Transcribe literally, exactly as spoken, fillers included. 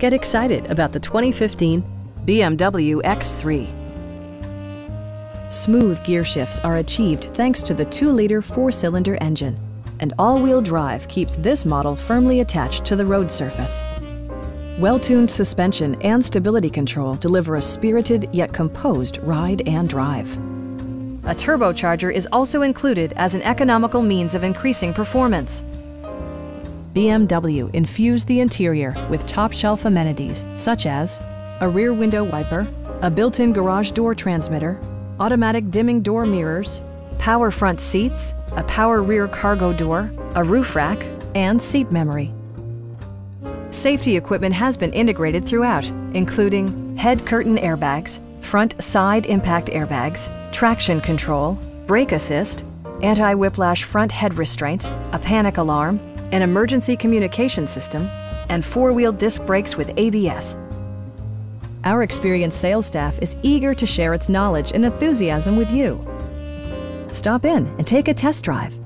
Get excited about the twenty fifteen B M W X three. Smooth gear shifts are achieved thanks to the two liter four cylinder engine, and all-wheel drive keeps this model firmly attached to the road surface. Well-tuned suspension and stability control deliver a spirited yet composed ride and drive. A turbocharger is also included as an economical means of increasing performance. B M W infused the interior with top-shelf amenities such as a rear window wiper, a built-in garage door transmitter, automatic dimming door mirrors, power front seats, a power rear cargo door, a roof rack, and seat memory. Safety equipment has been integrated throughout, including head curtain airbags, front side impact airbags, traction control, brake assist, anti-whiplash front head restraint, a panic alarm, an emergency communication system, and four-wheel disc brakes with A B S. Our experienced sales staff is eager to share its knowledge and enthusiasm with you. Stop in and take a test drive.